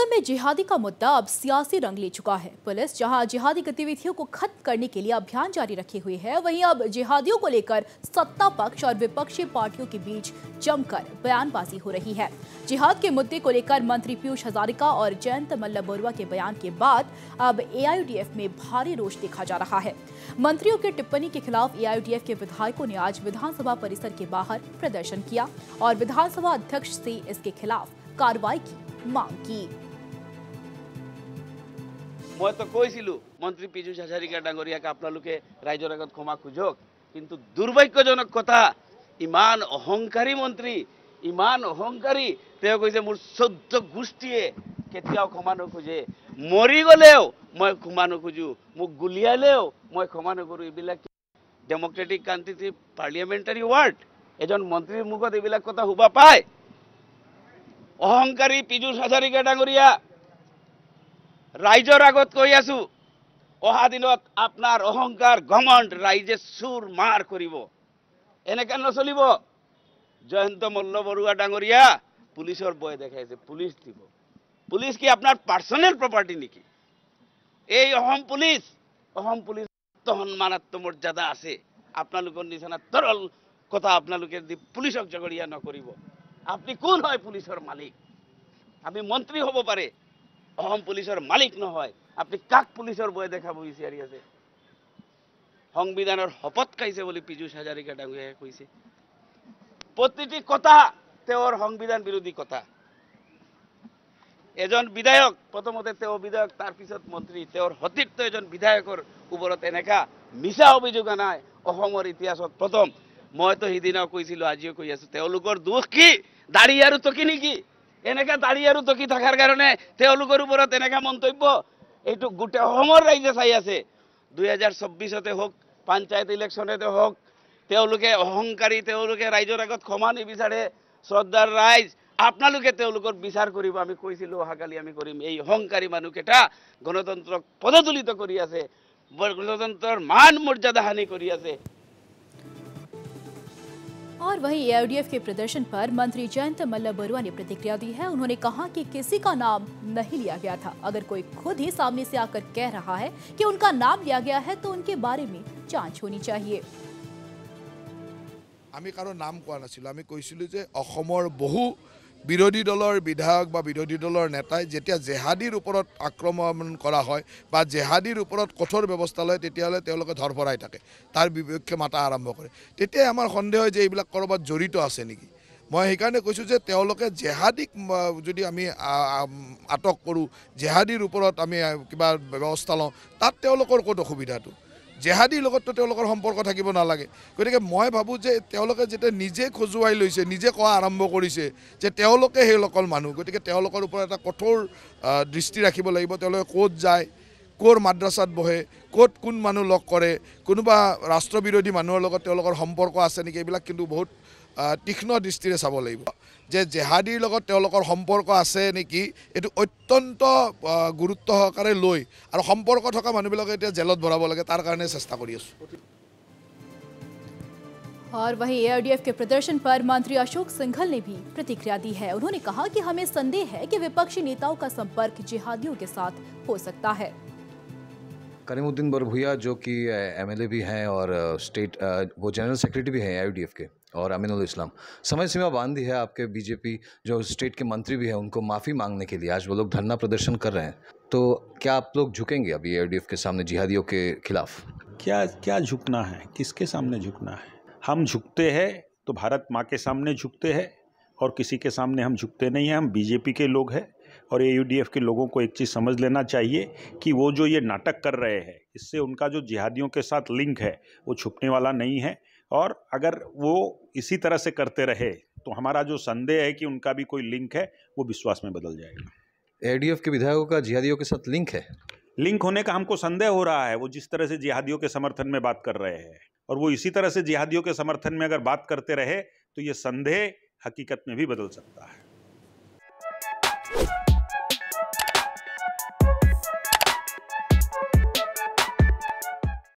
असम में जिहादी का मुद्दा अब सियासी रंग ले चुका है। पुलिस जहां जिहादी गतिविधियों को खत्म करने के लिए अभियान जारी रखे हुए है, वहीं अब जिहादियों को लेकर सत्ता पक्ष और विपक्षी पार्टियों के बीच जमकर बयानबाजी हो रही है। जिहाद के मुद्दे को लेकर मंत्री पीयूष हजारिका और जयंत मल्ल बरुवा के बयान के बाद अब AIUDF में भारी रोष देखा जा रहा है। मंत्रियों की टिप्पणी के खिलाफ AIUDF के विधायकों ने आज विधानसभा परिसर के बाहर प्रदर्शन किया और विधानसभा अध्यक्ष से इसके खिलाफ कार्रवाई की मांग की। मैं तो कहिसिलु मंत्री पीयूष हजारिका डांगरिया का आपनालोके राइजर आगत क्षमा खुजक, किन्तु दुर्भाग्यजनक कथा इमान अहंकारी मंत्री, इमान अहंकारी तेओ कइसे मोर सद्य गोष्ठीए केतियाओ क्षमा नखोजे, मरि गलेओ मैं क्षमा नखोजु, मोक गुलियालेओ मैं क्षमा नकरो। एबिलाक डेमोक्रेटिक कान्ट्री पार्लियामेंटारी वार्ड एजन मंत्रीर मुखत एबिलाक कथा हुबा पाय। अहंकारी पीयूष हजारिका डांगरिया राइजर आगत कहि आसु, अहा दिनत आपनार अहंकार घमंड राइजे सुर मार करिब, एनेका नचलिब। जयंत मल्ल बरुवा डांगरिया पुलिसर बय देखाइछे, पुलिस दिब। पुलिस कि आपनार पार्सोनेल प्रपार्टी नेकि? एई अहम पुलिस सम्मानात्मक मर्यादा आछे। आपनालोकर निचिना तरल कथा आपनालोके दि पुलिसक जगरिया नकरिब। आपनी कौन है पुलिसर मालिक? आमी मंत्री हब पारे, अहम पुलिसर मालिक नहय। आपनी काक पुलिसर बय देखाब विचारि आछे? संविधानर शपथ खाइछे बोली पीयूष हजारिका डांगरियाए कइछे। प्रतिटि कथा तेओर संविधान बिरोधी कथा। एजन विधायक प्रथमते तेओ विधायक, तार पिছত मंत्री, तेओर हतित्व एजन विधायकर उपरत एनेका मिसा अभियोग आनाय अहমৰ इतिहासत प्रथम। मैं तो सीदिनाओ कहिसिलु, आजिओ कहि आसु, तेओलोकर दोष कि दाड़ी आरु तकि नेकि? एनेका दाड़ी आरु तकि थाकार कारणे तेओलोकर उपरत एनेका मंतव्य एइटु गोटे अहমৰ राइजे चाइ आछे। 2026 होक, पंचायत इलेक्शनते होक, तेओलोके अहंकारी, तेओलोके राइजर आगत क्षमा निबिचारे। श्रद्धार राइज, आपनालोके तेओलोकर बिचार करिब। आमी कहिसिलु अहाकाली आमी करिम। एइ अहंकारी मानुहकेटा गणतन्त्रक पददुलित करि आछे, गणतन्त्रर मान मर्यादा हानि करि आछे। और वहीं AIUDF के प्रदर्शन पर मंत्री जयंत मल्ल बरुवा ने प्रतिक्रिया दी है। उन्होंने कहा कि किसी का नाम नहीं लिया गया था। अगर कोई खुद ही सामने से आकर कह रहा है कि उनका नाम लिया गया है तो उनके बारे में जांच होनी चाहिए। आमी कारो नाम कोवा नाछिलो। आमी कहिसिलु जे अहोमर बहु विरोधी दलर विधायक बा विरोधी दलर नेताय जेतिया जेहादीर उपरत आक्रमण करा हय बा जेहादीर उपरत कठोर व्यवस्था लय तेतिया हले तेलके धरफराय थाके, तार विपक्षे माता आरम्भ करे, तेतिया आमार सन्देह हय जे एबिला करबात जड़ित आछे नेकि। मैं हेकारणे कइसु जे तेलके जेहादीक जदि आमी आटक करूँ, जेहादीर उपरत आमी किबा व्यवस्था लওঁ, तात तेलकर कत असुविधाटो? जेहादीर लगत तो तेलकर सम्पर्क থাকিব নালাগে। গতিকে মই ভাবো যে তেওলকে যেটা নিজে খোজুৱাই লৈছে, নিজে কোৱা আৰম্ভ কৰিছে যে তেওলকে সেই লোকল মানুহ, গতিকে তেওলকৰ ওপৰত এটা কঠোৰ দৃষ্টি ৰাখিব লাগিব। তেওলকে ক'ত যায়, কোৰ মাদ্ৰাছাত বহে, ক'ত কোন মানুহ লগ কৰে, কোনোবা ৰাষ্ট্ৰবিৰোধী মানুহৰ লগত তেওলকৰ সম্পৰ্ক আছে নেকি, এইবিলাক কিন্তু বহুত তীক্ষ্ণ দৃষ্টিৰে চাব লাগিব। যে জেহাদীৰ লগত তেওলকৰ সম্পৰ্ক আছে নেকি এটো অত্যন্ত গুৰুত্ব সহকাৰে লৈ আৰু সম্পৰ্ক থকা মানুহবিলাকে এতিয়া জেলত ভৰাব লাগে, তাৰ কাৰণে চেষ্টা কৰি আছো। और वहीं AIUDF के प्रदर्शन पर मंत्री अशोक सिंघल ने भी प्रतिक्रिया दी है। उन्होंने कहा कि हमें संदेह है कि विपक्षी नेताओं का संपर्क जिहादियों के साथ हो सकता है। करीमुद्दीन बरभुया जो कि MLA भी हैं और स्टेट वो जनरल सेक्रेटरी भी हैं AIUDF के, और अमीनुल इस्लाम, समय सीमा बांध दी है आपके बीजेपी जो स्टेट के मंत्री भी हैं उनको माफ़ी मांगने के लिए आज वो लोग धरना प्रदर्शन कर रहे हैं। तो क्या आप लोग झुकेंगे अभी AIUDF के सामने जिहादियों के खिलाफ? क्या झुकना है, किसके सामने झुकना है? हम झुकते हैं तो भारत माँ के सामने झुकते हैं, और किसी के सामने हम झुकते नहीं हैं। हम बीजेपी के लोग हैं, और AIUDF के लोगों को एक चीज़ समझ लेना चाहिए कि वो जो ये नाटक कर रहे हैं, इससे उनका जो जिहादियों के साथ लिंक है वो छुपने वाला नहीं है। और अगर वो इसी तरह से करते रहे तो हमारा जो संदेह है कि उनका भी कोई लिंक है वो विश्वास में बदल जाएगा। AIUDF के विधायकों का जिहादियों के साथ लिंक है, लिंक होने का हमको संदेह हो रहा है। वो जिस तरह से जिहादियों के समर्थन में बात कर रहे हैं, और वो इसी तरह से जिहादियों के समर्थन में अगर बात करते रहे तो ये संदेह हकीकत में भी बदल सकता है।